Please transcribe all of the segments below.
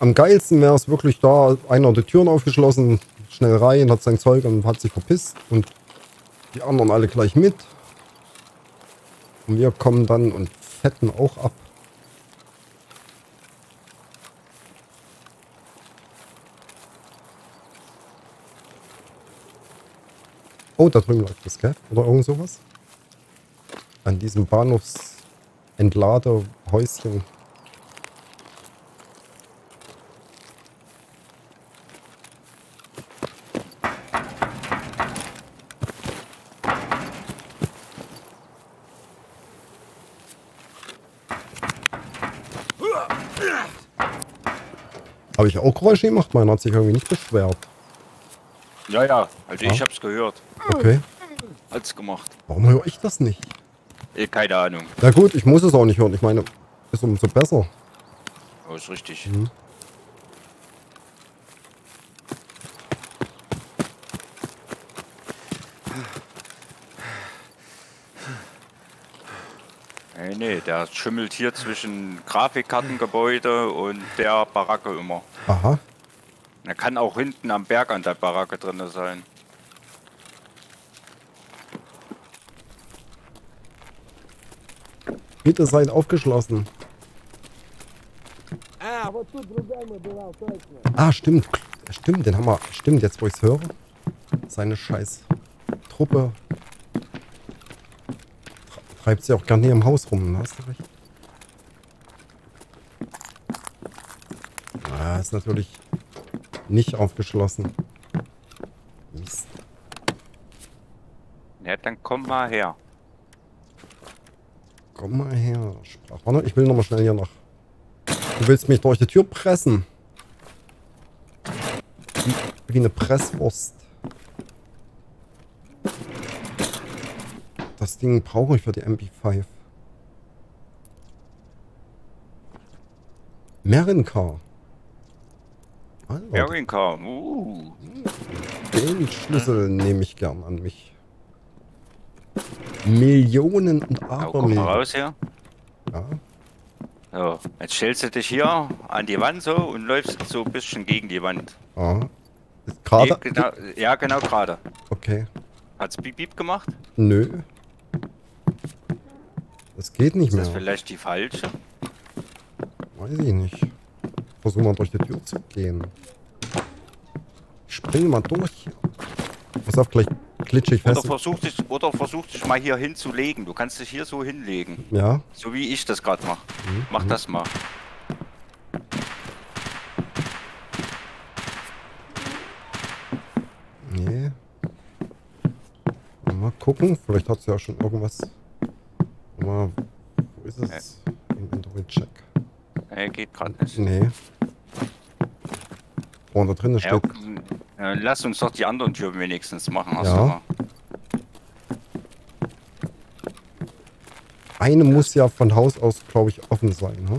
am geilsten wäre es wirklich, da einer die Türen aufgeschlossen, schnell rein, hat sein Zeug und hat sich verpisst und die anderen alle gleich mit. Und wir kommen dann und fetten auch ab. Oh, da drüben läuft das, gell? Oder irgend sowas? An diesem Bahnhofsentladerhäuschen. Habe ich auch Geräusche gemacht? Meiner hat sich irgendwie nicht beschwert. Ja, ja, also ich hab's gehört. Okay. Hat's gemacht. Warum höre ich das nicht? Keine Ahnung. Na gut, ich muss es auch nicht hören. Ich meine, ist umso besser. Ja, ist richtig. Mhm. Nee, der schimmelt hier zwischen Grafikkartengebäude und der Baracke immer. Aha. Er kann auch hinten am Berg an der Baracke drin sein. Bitte seid aufgeschlossen. Ah, stimmt. Stimmt, den haben wir. Stimmt, jetzt wo ich es höre. Seine scheiß Truppe treibt sie auch gar nicht im Haus rum, ne? Hast du recht. Ah, ist natürlich nicht aufgeschlossen. Mist. Ja, dann komm mal her. Komm mal her. Sprachwanne. Ich will nochmal schnell hier nach. Du willst mich durch die Tür pressen. Wie eine Presswurst. Das Ding brauche ich für die MP5. Merinka. Merinka. Den Schlüssel nehme ich gern an mich. Millionen und Abermillionen. Komm raus hier. Ja. So, jetzt stellst du dich hier an die Wand so und läufst so ein bisschen gegen die Wand. Ah. Gerade? Nee, genau, ja, genau gerade. Okay. Hat's Beep Beep gemacht? Nö. Das geht nicht mehr. Ist das vielleicht die falsche? Weiß ich nicht. Versuchen wir durch die Tür zu gehen. Ich springe mal durch. Pass auf, gleich klitschig fest. Oder versuch dich mal hier hinzulegen. Du kannst dich hier so hinlegen. Ja. So wie ich das gerade mache. Mhm. Mach das mal. Nee. Mal gucken. Vielleicht hat sie ja schon irgendwas. Mal, wo ist es? Im Inventory-Check. Geht gerade nicht. Nee. Oh, und da drin steht. Lass uns doch die anderen Türen wenigstens machen. Hast ja. Eine muss ja von Haus aus, glaube ich, offen sein. Ne?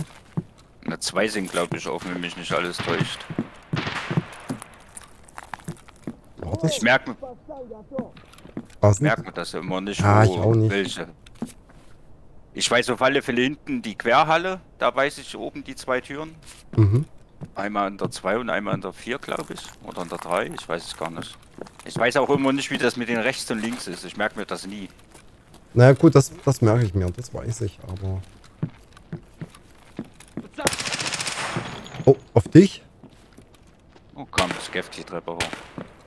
Na, zwei sind, glaube ich, offen, wenn mich nicht alles täuscht. Oh, ich merke mir das immer nicht, ah, wo ich auch nicht. Welche. Ich weiß auf alle Fälle hinten die Querhalle, da weiß ich oben die zwei Türen. Mhm. Einmal in der 2 und einmal in der 4, glaube ich. Oder in der 3, ich weiß es gar nicht. Ich weiß auch immer nicht, wie das mit den rechts und links ist. Ich merke mir das nie. Naja gut, das merke ich mir, das weiß ich, aber... Oh, auf dich? Oh komm, das geht die Treppe hoch.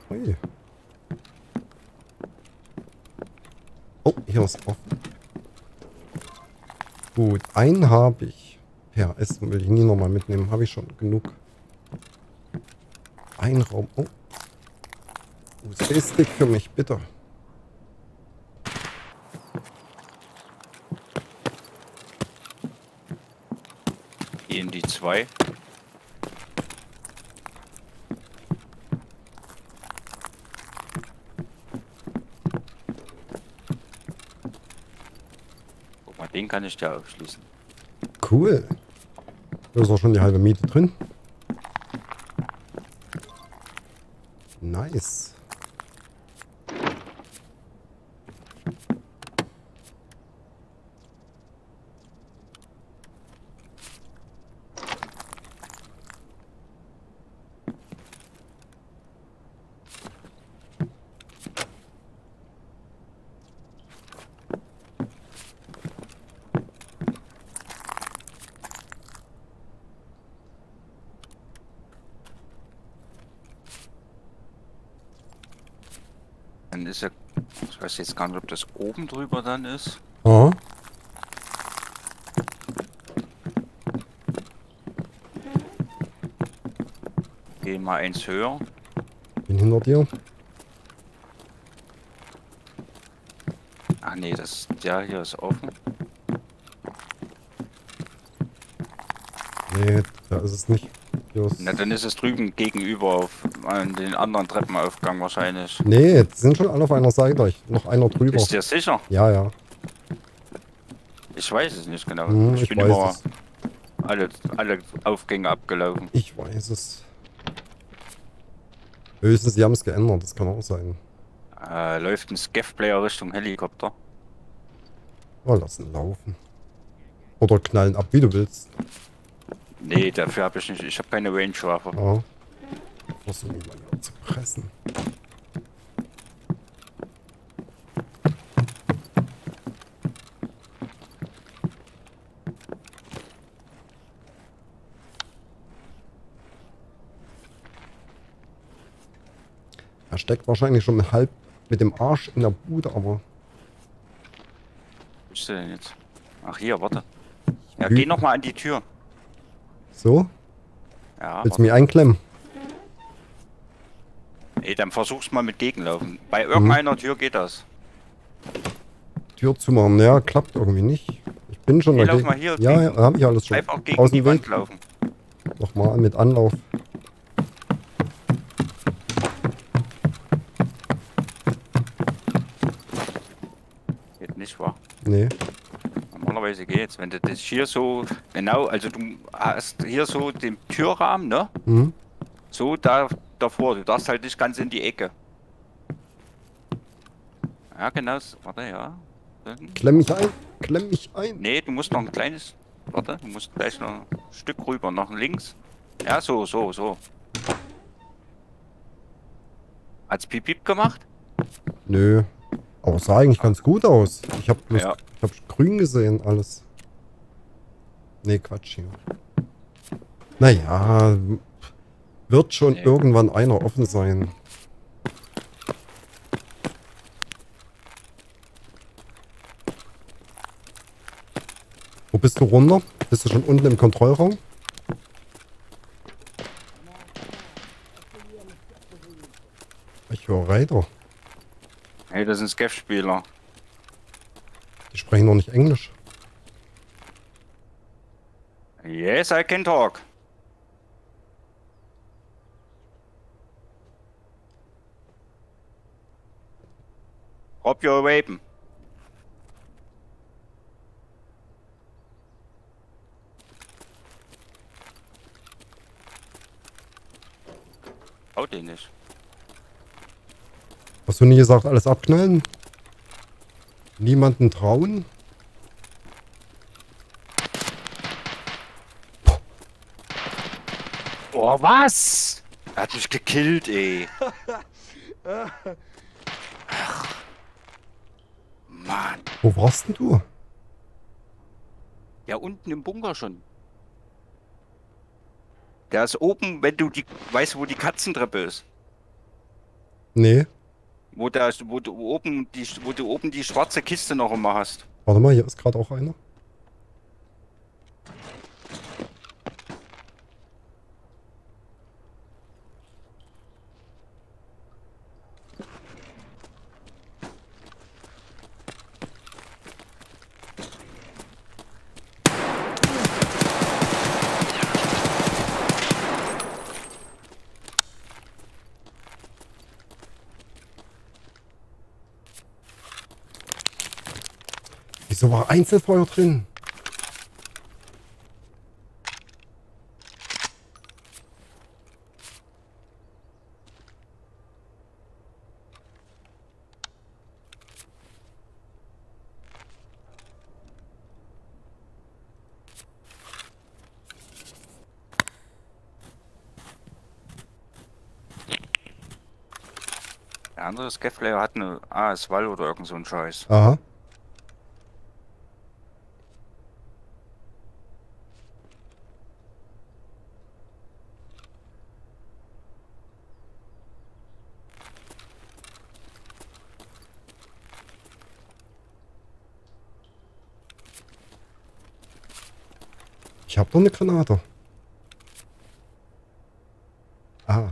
Ui. Oh, hier ist offen. Gut, einen habe ich. Ja, Essen will ich nie nochmal mitnehmen. Habe ich schon genug. Ein Raum. Oh. USB-Stick für mich, bitte. Hier in die 2. Guck mal, den kann ich da aufschließen. Cool. Da ist auch schon die halbe Miete drin. Nice. Dann ist er. Ich weiß jetzt gar nicht, ob das oben drüber dann ist. Oh. Geh mal eins höher. Bin hinter dir. Ach nee, das, der hier ist offen. Nee, da ist es nicht. Na, dann ist es drüben gegenüber auf den anderen Treppenaufgang wahrscheinlich. Nee, sind schon alle auf einer Seite. Noch einer drüber. Ist dir sicher? Ja, ja. Ich weiß es nicht genau. Hm, ich bin immer alle Aufgänge abgelaufen. Ich weiß es. Höchstens, sie haben es geändert. Das kann auch sein. Läuft ein Scav-Player Richtung Helikopter. Oh, lass ihn laufen. Oder knallen ab, wie du willst. Nee, dafür habe ich nicht. Ich habe keine Range-Waffe. Oh. Ich muss ihn mal zu pressen. Er steckt wahrscheinlich schon halb mit dem Arsch in der Bude, aber... Wo ist der denn jetzt? Ach hier, warte. Ja, geh nochmal an die Tür. So? Ja. Willst du mich einklemmen? Ey, dann versuch's mal mit Gegenlaufen. Bei irgendeiner Tür geht das. Tür zumachen, ja, klappt irgendwie nicht. Ich bin schon dagegen. Lauf mal hier. Ja, ja, hab ich alles schon. Bleib auch gegen die Wand laufen. Nochmal mit Anlauf. Geht nicht, wahr? Nee. Normalerweise geht's, wenn du das hier so, genau, also du hast hier so den Türrahmen, ne? Mhm. So da davor, du darfst halt nicht ganz in die Ecke. Ja, genau, warte, ja. Dann. Klemm mich ein, klemm mich ein. Nee, du musst noch ein kleines, warte, du musst gleich noch ein Stück rüber, nach links. Ja, so, so, so. Hat's Piep Piep gemacht? Nö. Aber es sah eigentlich ganz gut aus. Ich hab bloß, ja. Ich hab grün gesehen, alles. Nee, Quatsch hier. Naja, wird schon irgendwann einer offen sein. Wo bist du runter? Bist du schon unten im Kontrollraum? Ich höre Reiter. Hey, das sind Scav-Spieler. Die sprechen noch nicht Englisch. Yes, I can talk. Drop your weapon. Haut den nicht. Hast du nie gesagt, alles abknallen? Niemanden trauen? Oh, was? Er hat mich gekillt, ey. Ach, Mann. Wo warst denn du? Ja, unten im Bunker schon. Der ist oben, wenn du die... Weißt du, wo die Katzentreppe ist? Nee. Wo du oben die schwarze Kiste noch immer hast. Warte mal, hier ist gerade auch einer. So war Einzelfeuer drin. Der andere Scav-Player hat eine AS-Wall oder irgend so ein Scheiß. Aha. Ich habe doch eine Granate. Ah.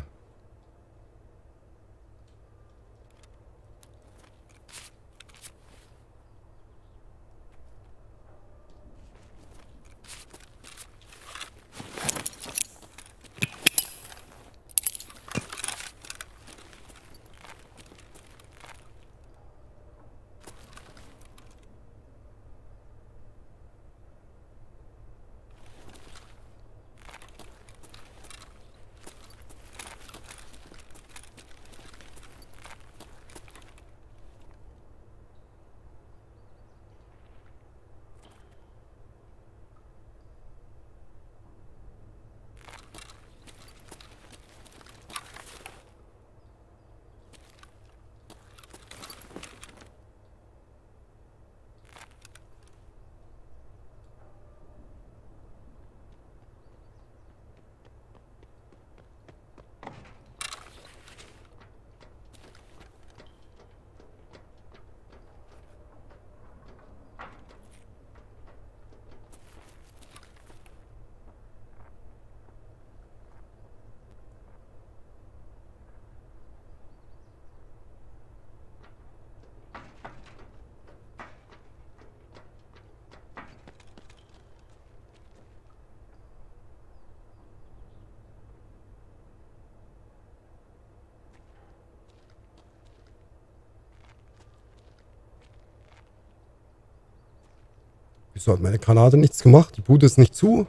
Wieso hat meine Granate nichts gemacht? Die Bude ist nicht zu.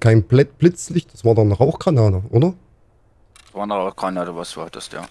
Kein Blitzlicht. Das war doch eine Rauchgranate, oder? Das war eine Rauchgranate, was du hattest, ja.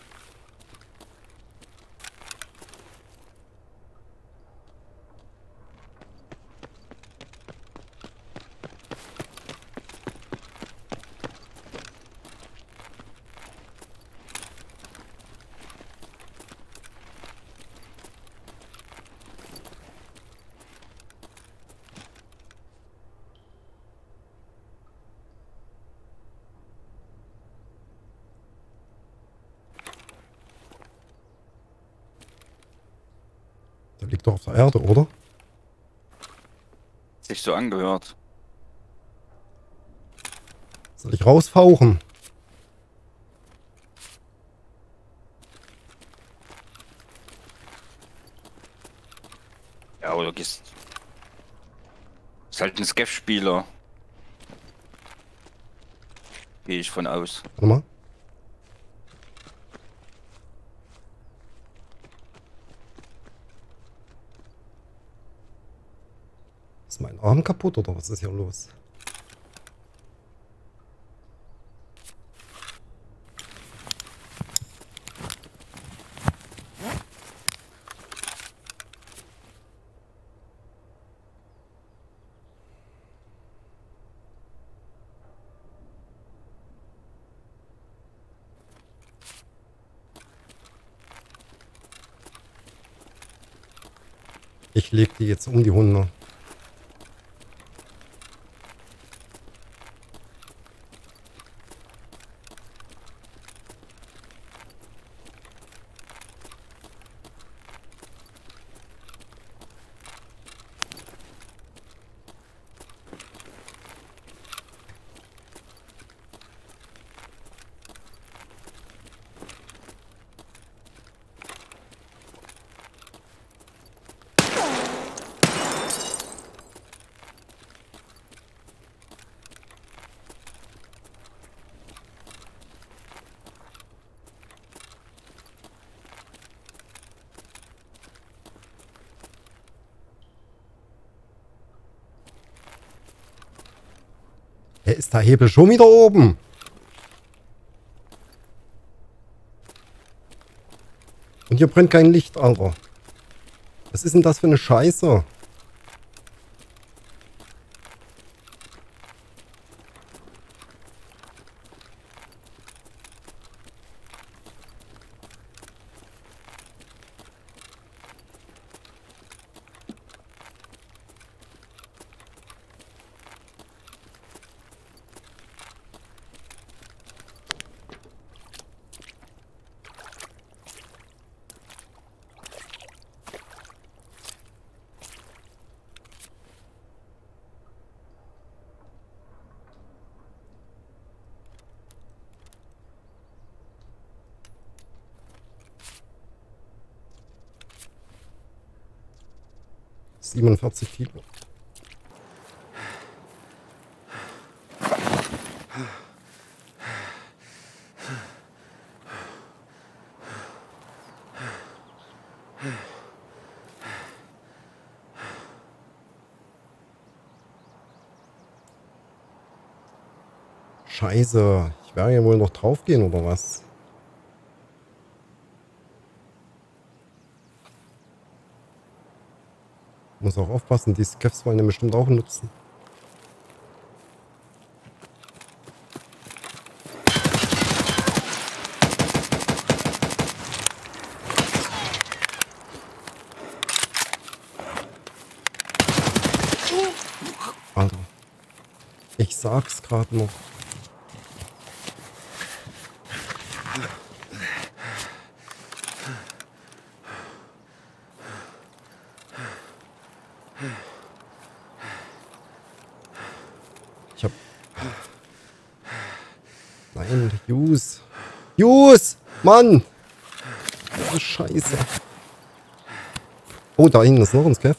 Liegt doch auf der Erde, oder? Sich so angehört. Soll ich rausfauchen? Ja, oder gehst... Ist halt ein Skeff-Spieler. Gehe ich von aus. Warte mal. Ist mein Arm kaputt oder was ist hier los? Ich lege die jetzt um die Hunde. Ist der Hebel schon wieder oben? Und hier brennt kein Licht, Alter. Was ist denn das für eine Scheiße? 47 Kilo. Scheiße, ich werde ja wohl noch draufgehen oder was? Muss auch aufpassen, die Skeps wollen ja bestimmt auch nutzen. Alter, ich sag's gerade noch. Mann! Oh, Scheiße. Oh, da hinten ist noch ein Skeff.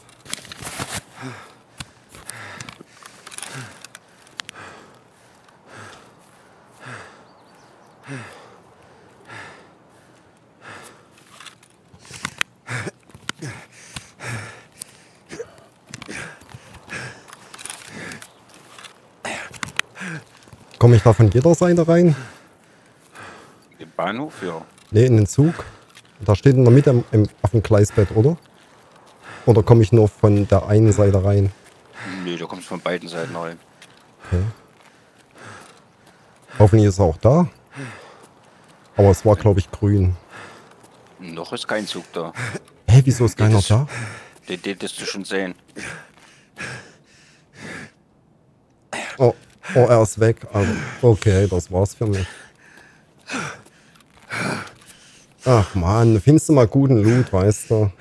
Komme ich da von jeder Seite rein? Bahnhof, ja. Ne, in den Zug. Da steht in der Mitte auf dem Gleisbett, oder? Oder komme ich nur von der einen Seite rein? Ne, da kommst du von beiden Seiten rein. Okay. Hoffentlich ist er auch da. Aber es war, glaube ich, grün. Noch ist kein Zug da. Hä, wieso ist keiner da? Den hättest du schon sehen. Oh, er ist weg. Also, okay, das war's für mich. Ach man, findest du mal guten Loot, weißt du?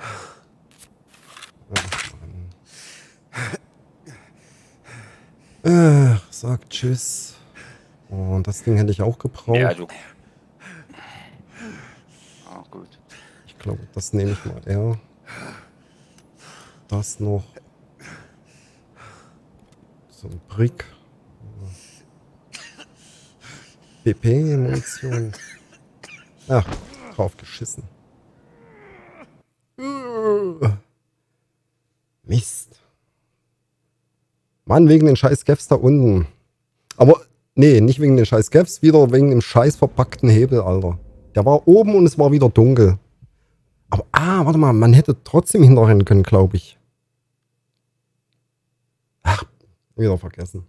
Ach Mann. Sag tschüss. Oh, das Ding hätte ich auch gebraucht. Ja, du. Ah, gut. Ich glaube, das nehme ich mal eher. Das noch. So ein Brick. BP-Munition. Ach, drauf geschissen. Mist. Mann, wegen den scheiß Gaps da unten. Aber, nee, nicht wegen den scheiß Gaps, wieder wegen dem scheiß verpackten Hebel, Alter. Der war oben und es war wieder dunkel. Aber, warte mal, man hätte trotzdem hinterrennen können, glaube ich. Ach, wieder vergessen.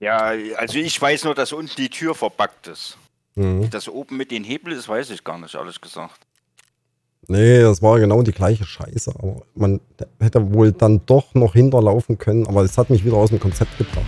Ja, also ich weiß nur, dass unten die Tür verpackt ist. Mhm. Das oben mit den Hebeln ist, weiß ich gar nicht, ehrlich gesagt. Nee, das war genau die gleiche Scheiße. Aber man hätte wohl dann doch noch hinterlaufen können. Aber es hat mich wieder aus dem Konzept gebracht.